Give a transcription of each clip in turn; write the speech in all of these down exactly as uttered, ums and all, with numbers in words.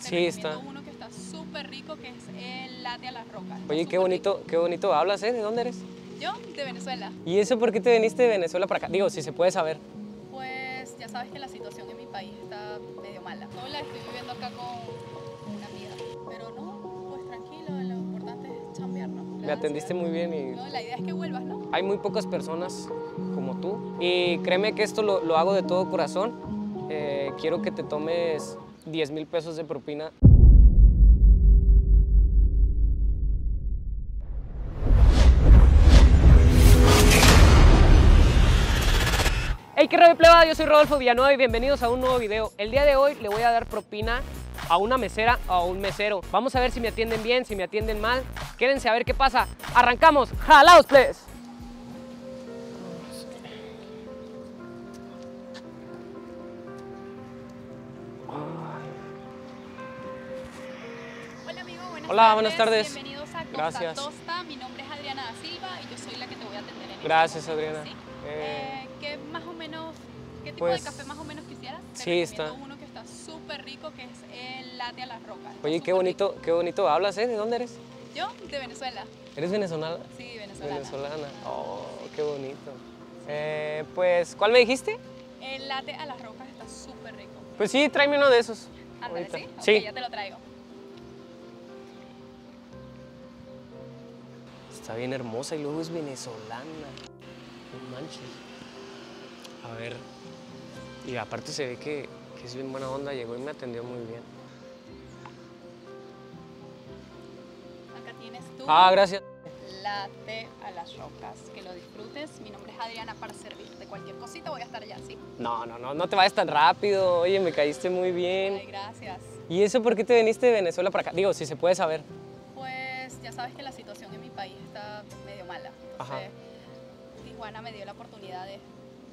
Sí, está. Uno que está súper rico, que es el latte a las rocas. Oye, qué bonito, qué bonito hablas, ¿eh? ¿De dónde eres? Yo, de Venezuela. ¿Y eso por qué te viniste de Venezuela para acá? Digo, si se puede saber. Pues ya sabes que la situación en mi país está medio mala. No la estoy viviendo acá con una amiga, pero no, pues tranquilo, lo importante es chambear, ¿no? Me atendiste muy bien y... No, la idea es que vuelvas, ¿no? Hay muy pocas personas como tú y créeme que esto lo, lo hago de todo corazón. Eh, quiero que te tomes diez mil pesos de propina. Hey, qué rollo, plebada, yo soy Rodolfo Villanueva y bienvenidos a un nuevo video. El día de hoy le voy a dar propina a una mesera o a un mesero. Vamos a ver si me atienden bien, si me atienden mal. Quédense a ver qué pasa. Arrancamos, jalaos, plebes. Hola, buenas tardes. Bienvenidos a Costa Gracias. Tosta. Mi nombre es Adriana da Silva y yo soy la que te voy a atender en Gracias, este momento, Adriana. ¿Sí? Eh... Eh, ¿qué, más o menos, ¿Qué tipo pues... de café más o menos quisieras? Te sí, está. Uno que está súper rico, que es el latte a las rocas. Oye, qué bonito, rico. Qué bonito hablas, ¿eh? ¿De dónde eres? Yo, de Venezuela. ¿Eres venezolana? Sí, venezolana. Venezolana. Oh, qué bonito. Sí. Eh, pues, ¿cuál me dijiste? El latte a las rocas está súper rico. Pues sí, tráeme uno de esos. Ándale, ¿sí? Sí. Okay, ya te lo traigo. Está bien hermosa y luego es venezolana. No manches. A ver. Y aparte se ve que, que es bien buena onda. Llegó y me atendió muy bien. Acá tienes tú. Ah, gracias. Latte a las rocas. Que lo disfrutes. Mi nombre es Adriana para servirte. Cualquier cosita voy a estar allá, ¿sí? No, no, no. No te vayas tan rápido. Oye, me caíste muy bien. Ay, gracias. ¿Y eso por qué te viniste de Venezuela para acá? Digo, si se puede saber. Ya sabes que la situación en mi país está medio mala. Entonces, Tijuana me dio la oportunidad de,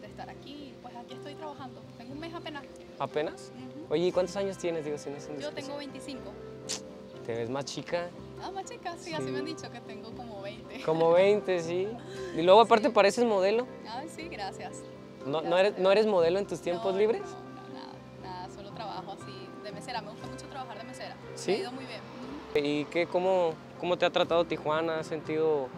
de estar aquí y pues aquí estoy trabajando. Tengo un mes apenas. ¿Apenas? Uh-huh. Oye, ¿y cuántos años tienes? Digo, si no es Yo tengo veinticinco. ¿Te ves más chica? Ah, más chica, sí, sí. Así me han dicho que tengo como veinte. Como veinte, sí. Y luego aparte sí. Pareces modelo. Ay, sí, gracias. No, gracias. ¿No, eres, ¿No eres modelo en tus tiempos no, libres? No, no, nada, nada, solo trabajo así de mesera. Me gusta mucho trabajar de mesera. Sí. Me ha ido muy bien. ¿Y qué, cómo, cómo te ha tratado Tijuana? ¿Has sentido...?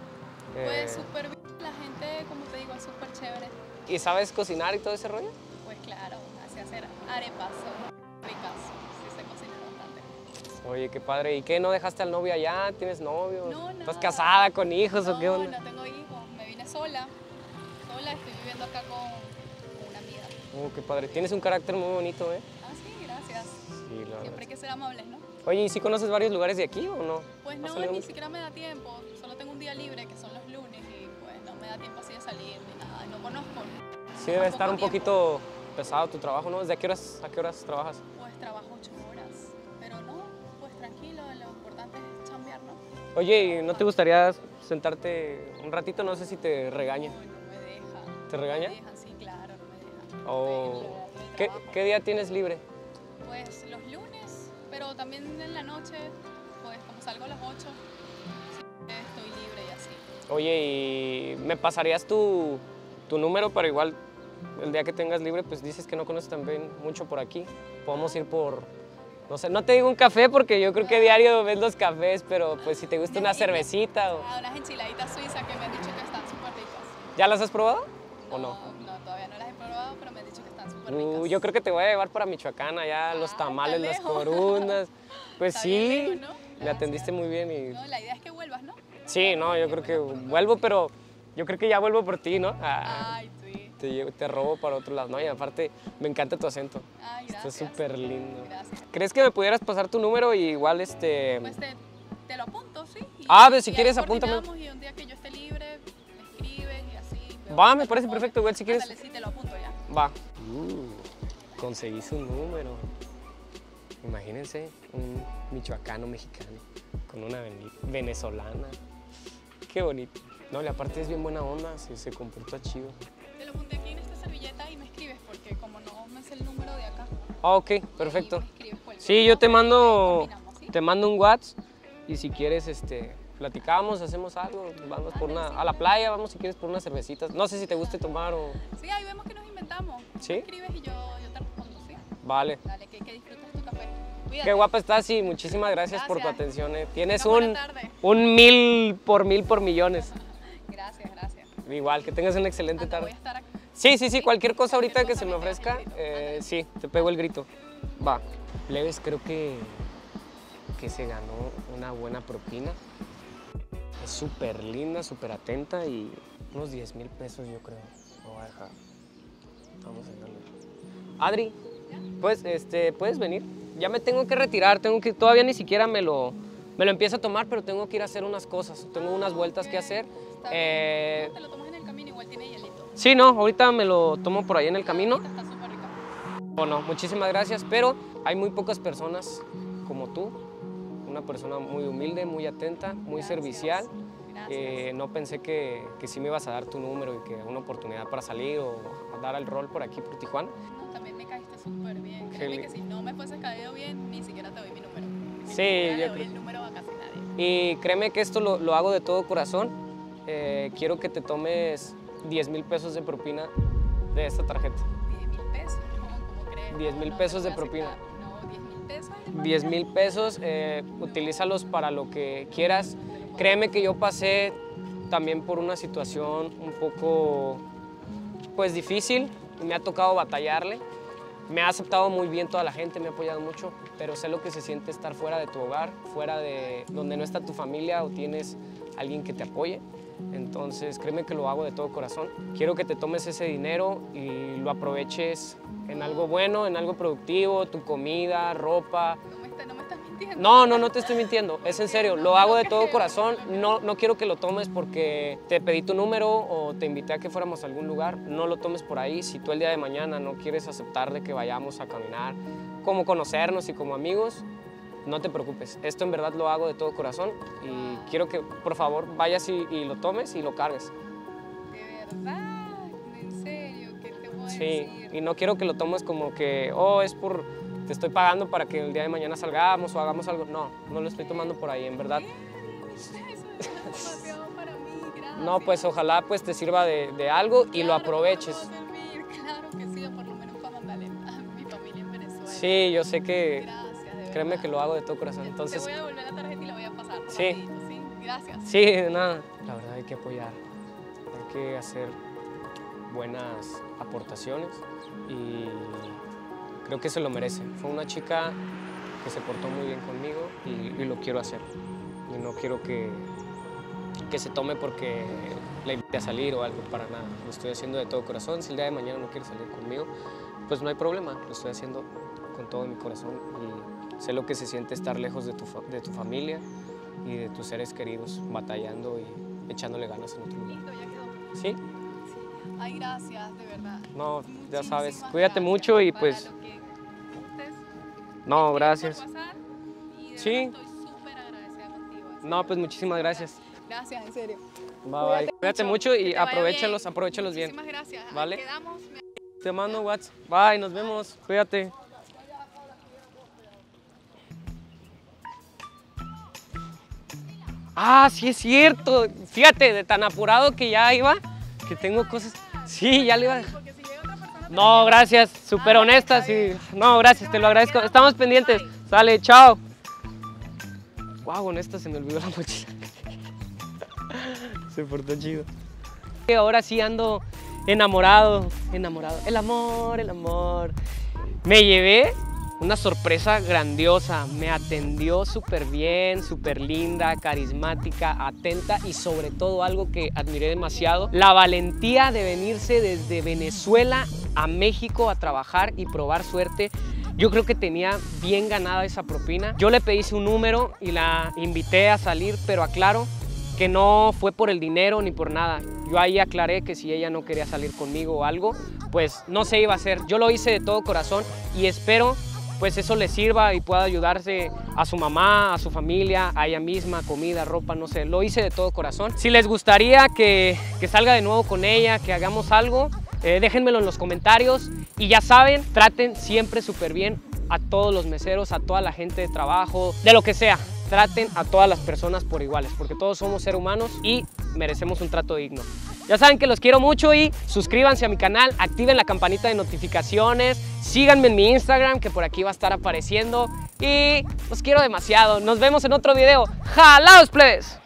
Eh... Pues súper bien, la gente, como te digo, es súper chévere. ¿Y sabes cocinar y todo ese rollo? Pues claro, así hacer arepas, son ricas, sí se cocina bastante. Oye, qué padre. ¿Y qué, no dejaste al novio allá? ¿Tienes novio? No, no. ¿Estás casada con hijos no, o qué onda? No, no tengo hijos, me vine sola, sola, estoy viviendo acá con, con una amiga. Oh, qué padre. Tienes un carácter muy bonito, ¿eh? Ah, sí, gracias. Sí, la Siempre hay que ser amables, ¿no? Oye, ¿y si conoces varios lugares de aquí o no? Pues no, ni siquiera me da tiempo. Solo tengo un día libre, que son los lunes, y pues no me da tiempo así de salir ni nada. No conozco. Sí, debe estar un poquito pesado tu trabajo, ¿no? ¿Desde qué horas, a qué horas trabajas? Pues trabajo ocho horas, pero no, pues tranquilo, lo importante es chambear, ¿no? Oye, ¿y no te gustaría sentarte un ratito? No sé si te regañan. No, no me dejan. ¿Te regañan? Me dejan, sí, claro, no me dejan. Oh. ¿Qué, ¿Qué día tienes libre? Pues los lunes. Pero también en la noche, pues como salgo a las ocho, estoy libre y así. Oye, ¿y me pasarías tu, tu número? Pero igual, el día que tengas libre, pues dices que no conoces también mucho por aquí. Podemos ir por, no sé, no te digo un café porque yo creo que diario ves los cafés, pero pues si te gusta una cervecita o... Ah, unas enchiladitas suizas que me han dicho que están súper ricas. ¿Ya las has probado no, o no? No, todavía no las he probado, pero me han dicho que están súper ricas. Uh, yo creo que te voy a llevar para Michoacán, allá ah, los tamales, las corundas. Pues está sí, bien, ¿no? Me atendiste muy bien y... No, la idea es que vuelvas, ¿no? Sí, no, yo creo que vuelvo, pero yo creo que ya vuelvo por ti, ¿no? Ah, ay, sí. Te, llevo, te robo para otro lado, ¿no? Y aparte, me encanta tu acento. Ay, gracias. Está súper lindo. Gracias. ¿Crees que me pudieras pasar tu número y igual este...? Pues te, te lo apunto, ¿sí? Y, ah, pero si quieres, apúntame. Y un día que yo esté libre, me escribes y así. Va, me parece perfecto, igual si quieres... Ándale, sí, te lo apunto ya. Va. Uh, conseguí su número. Imagínense un michoacano mexicano con una venezolana. Qué bonito. No, y aparte es bien buena onda, se, se comporta chido. Te lo apunté aquí en esta servilleta y me escribes porque como no me sé el número de acá. Ah, ok, perfecto. Sí, yo te mando, ¿sí? te mando un WhatsApp y si quieres este, platicamos, hacemos algo, vamos ah, por una, sí, a la playa, vamos si quieres por unas cervecitas. No sé si te guste tomar o... Sí, ahí vemos que nos inventamos. ¿Sí? Me escribes y yo, yo te respondo, ¿sí? Vale. Dale, que, que disfrutes tu café. Cuídate. Qué guapa estás y muchísimas gracias, gracias. por tu atención. Eh. Tienes un, un mil por mil por millones. Gracias, gracias. Igual, que tengas una excelente Ando, tarde. Voy a estar aquí. Sí, sí, sí, cualquier cosa ahorita que se me ofrezca, eh, sí, te pego el grito. Va. Leves, creo que, que se ganó una buena propina. Es súper linda, súper atenta y unos diez mil pesos yo creo. No va a dejar. Vamos a dejarlo. Adri, pues, este, ¿puedes venir? Ya me tengo que retirar, tengo que, todavía ni siquiera me lo, me lo empiezo a tomar, pero tengo que ir a hacer unas cosas, tengo unas vueltas que hacer. Eh, ¿Te lo tomas en el camino? Igual tiene hielito. Sí, no, ahorita me lo tomo por ahí en el camino. Está súper rico. Bueno, muchísimas gracias, pero hay muy pocas personas como tú. Una persona muy humilde, muy atenta, muy gracias. servicial. Gracias. Eh, no pensé que, que sí me ibas a dar tu número y que una oportunidad para salir o dar el rol por aquí, por Tijuana. No, también me caíste súper bien. Créeme que si no me fuese caído bien, ni siquiera te doy mi número. Ni sí, yo doy el número a casi nadie. Y créeme que esto lo, lo hago de todo corazón. Eh, quiero que te tomes diez mil pesos de propina de esta tarjeta. ¿diez mil pesos? ¿Cómo, cómo crees? diez mil pesos de propina. No, diez mil pesos. diez mil pesos, eh, utilízalos para lo que quieras. Créeme que yo pasé también por una situación un poco, pues, difícil. Me ha tocado batallarle. Me ha aceptado muy bien toda la gente, me ha apoyado mucho, pero sé lo que se siente estar fuera de tu hogar, fuera de donde no está tu familia o tienes alguien que te apoye. Entonces, créeme que lo hago de todo corazón. Quiero que te tomes ese dinero y lo aproveches en algo bueno, en algo productivo, tu comida, ropa. No me, está, no me estás mintiendo. No, no, no te estoy mintiendo. Es en serio, lo hago de todo corazón. No, no quiero que lo tomes porque te pedí tu número o te invité a que fuéramos a algún lugar. No lo tomes por ahí. Si tú el día de mañana no quieres aceptar de que vayamos a caminar, como conocernos y como amigos, no te preocupes, esto en verdad lo hago de todo corazón y quiero que, por favor, vayas y, y lo tomes y lo cargues. ¿De verdad? ¿En serio? ¿Qué te voy a sí, decir? Sí, y no quiero que lo tomes como que, oh, es por, te estoy pagando para que el día de mañana salgamos o hagamos algo. No, no lo estoy tomando por ahí, en verdad. ¿Qué? Eso es demasiado para mí, gracias. No, pues ojalá pues, te sirva de, de algo claro, y lo aproveches. No me voy a servir, claro que sí, por lo menos para mandarle a mi familia en Venezuela. Sí, yo sé que... Gracias. Créeme que lo hago de todo corazón. Entonces, te voy a devolver la tarjeta y la voy a pasar. Sí. Ti, sí, gracias. Sí, de nada. La verdad hay que apoyar, hay que hacer buenas aportaciones y creo que se lo merece. Fue una chica que se portó muy bien conmigo y, y lo quiero hacer. Y no quiero que, que se tome porque la invité a salir o algo, para nada. Lo estoy haciendo de todo corazón. Si el día de mañana no quiere salir conmigo, pues no hay problema. Lo estoy haciendo con todo mi corazón y sé lo que se siente estar lejos de tu, de tu familia y de tus seres queridos, batallando y echándole ganas en otro lugar. Listo, ya quedó. ¿Sí? Sí. Ay, gracias, de verdad. No, muchísimas ya sabes. Cuídate mucho y para pues... Lo que gustes, no, gracias. Pasar, y de sí. Estoy súper agradecida contigo. No, pues muchísimas gracias. Gracias, en serio. Bye, bye. Cuídate, Cuídate mucho, mucho y aprovéchalos, bien. aprovéchalos bien. Muchísimas gracias. ¿Vale? Ahí quedamos. Te mando WhatsApp. Bye, nos vemos. Bye. Cuídate. Ah, sí es cierto. Fíjate, de tan apurado que ya iba, que tengo cosas... Sí, ya le iba a dejar. No, gracias. Súper honestas y... No, gracias, te lo agradezco. Estamos pendientes. Sale, chao. Guau, honesta, se me olvidó la mochila. Se portó chido. Ahora sí ando enamorado, enamorado. El amor, el amor. Me llevé... Una sorpresa grandiosa, me atendió súper bien, súper linda, carismática, atenta y sobre todo algo que admiré demasiado, la valentía de venirse desde Venezuela a México a trabajar y probar suerte. Yo creo que tenía bien ganada esa propina. Yo le pedí su número y la invité a salir, pero aclaro que no fue por el dinero ni por nada. Yo ahí aclaré que si ella no quería salir conmigo o algo, pues no se iba a hacer. Yo lo hice de todo corazón y espero pues eso le sirva y pueda ayudarse a su mamá, a su familia, a ella misma, comida, ropa, no sé, lo hice de todo corazón. Si les gustaría que, que salga de nuevo con ella, que hagamos algo, eh, déjenmelo en los comentarios y ya saben, traten siempre súper bien a todos los meseros, a toda la gente de trabajo, de lo que sea. Traten a todas las personas por iguales, porque todos somos seres humanos y merecemos un trato digno. Ya saben que los quiero mucho y suscríbanse a mi canal, activen la campanita de notificaciones, síganme en mi Instagram que por aquí va a estar apareciendo. y los quiero demasiado. Nos vemos en otro video. ¡Jalaos, plebes!